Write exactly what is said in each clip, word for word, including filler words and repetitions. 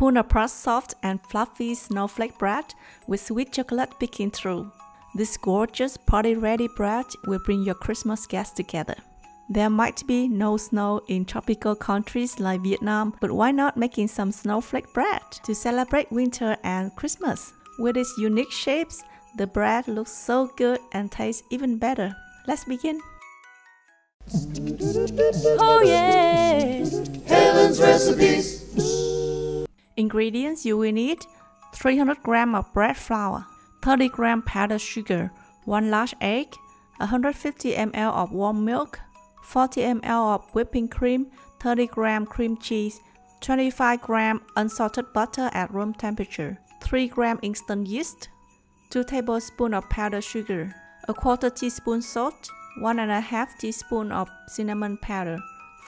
Puna Puffs soft and fluffy snowflake bread with sweet chocolate peeking through. This gorgeous party-ready bread will bring your Christmas guests together. There might be no snow in tropical countries like Vietnam, but why not making some snowflake bread to celebrate winter and Christmas? With its unique shapes, the bread looks so good and tastes even better. Let's begin! Oh yeah! Helen's Recipes! Ingredients you will need: three hundred grams of bread flour, thirty grams powdered sugar, one large egg, one hundred fifty milliliters of warm milk, forty milliliters of whipping cream, thirty grams cream cheese, twenty-five grams unsalted butter at room temperature, three grams instant yeast, two tablespoons of powdered sugar, a quarter teaspoon salt, one and a half teaspoon of cinnamon powder,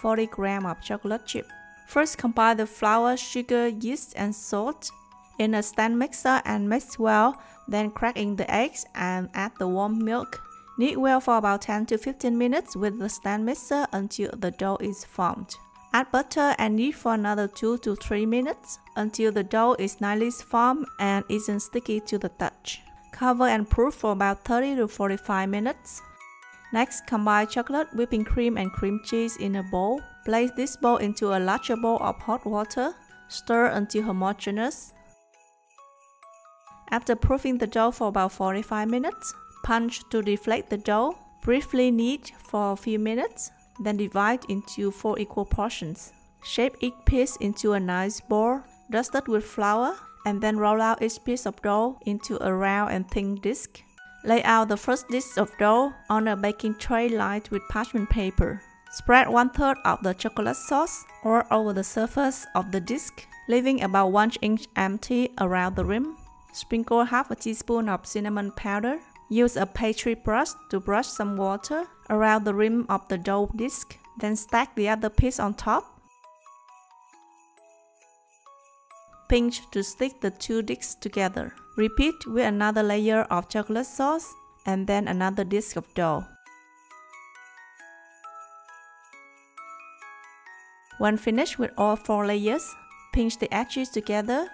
forty grams of chocolate chip. First, combine the flour, sugar, yeast, and salt in a stand mixer and mix well, then crack in the eggs and add the warm milk. Knead well for about ten to fifteen minutes with the stand mixer until the dough is formed. Add butter and knead for another two to three minutes until the dough is nicely formed and isn't sticky to the touch. Cover and proof for about thirty to forty-five minutes. Next, combine chocolate, whipping cream and cream cheese in a bowl. Place this bowl into a larger bowl of hot water. Stir until homogeneous. After proofing the dough for about forty-five minutes, punch to deflate the dough. Briefly knead for a few minutes, then divide into four equal portions. Shape each piece into a nice ball, dust it with flour, and then roll out each piece of dough into a round and thin disc. Lay out the first disc of dough on a baking tray lined with parchment paper. Spread one-third of the chocolate sauce all over the surface of the disc, leaving about one inch empty around the rim. Sprinkle half a teaspoon of cinnamon powder. Use a pastry brush to brush some water around the rim of the dough disc, then stack the other piece on top. Pinch to stick the two discs together. Repeat with another layer of chocolate sauce and then another disc of dough. When finished with all four layers, pinch the edges together.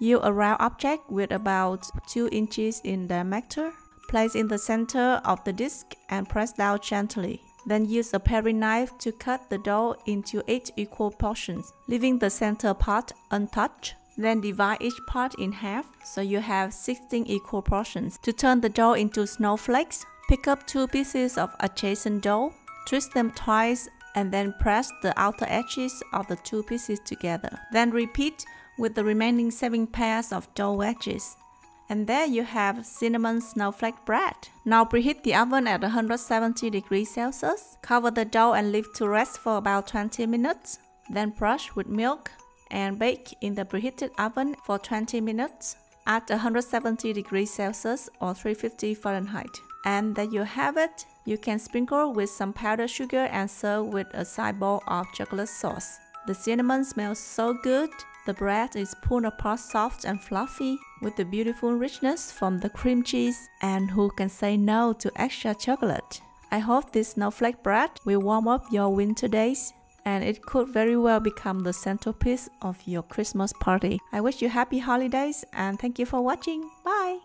Use a round object with about two inches in diameter. Place in the center of the disc and press down gently. Then use a paring knife to cut the dough into eight equal portions, leaving the center part untouched. Then divide each part in half, so you have sixteen equal portions. To turn the dough into snowflakes, pick up two pieces of adjacent dough, twist them twice, and then press the outer edges of the two pieces together. Then repeat with the remaining seven pairs of dough wedges. And there you have cinnamon snowflake bread. Now preheat the oven at one hundred seventy degrees Celsius. Cover the dough and leave to rest for about twenty minutes. Then brush with milk and bake in the preheated oven for twenty minutes at one hundred seventy degrees Celsius or three hundred fifty Fahrenheit. And there you have it. You can sprinkle with some powdered sugar and serve with a side bowl of chocolate sauce. The cinnamon smells so good. The bread is pulled apart soft and fluffy with the beautiful richness from the cream cheese, and who can say no to extra chocolate? I hope this snowflake bread will warm up your winter days, and it could very well become the centerpiece of your Christmas party. I wish you happy holidays and thank you for watching. Bye!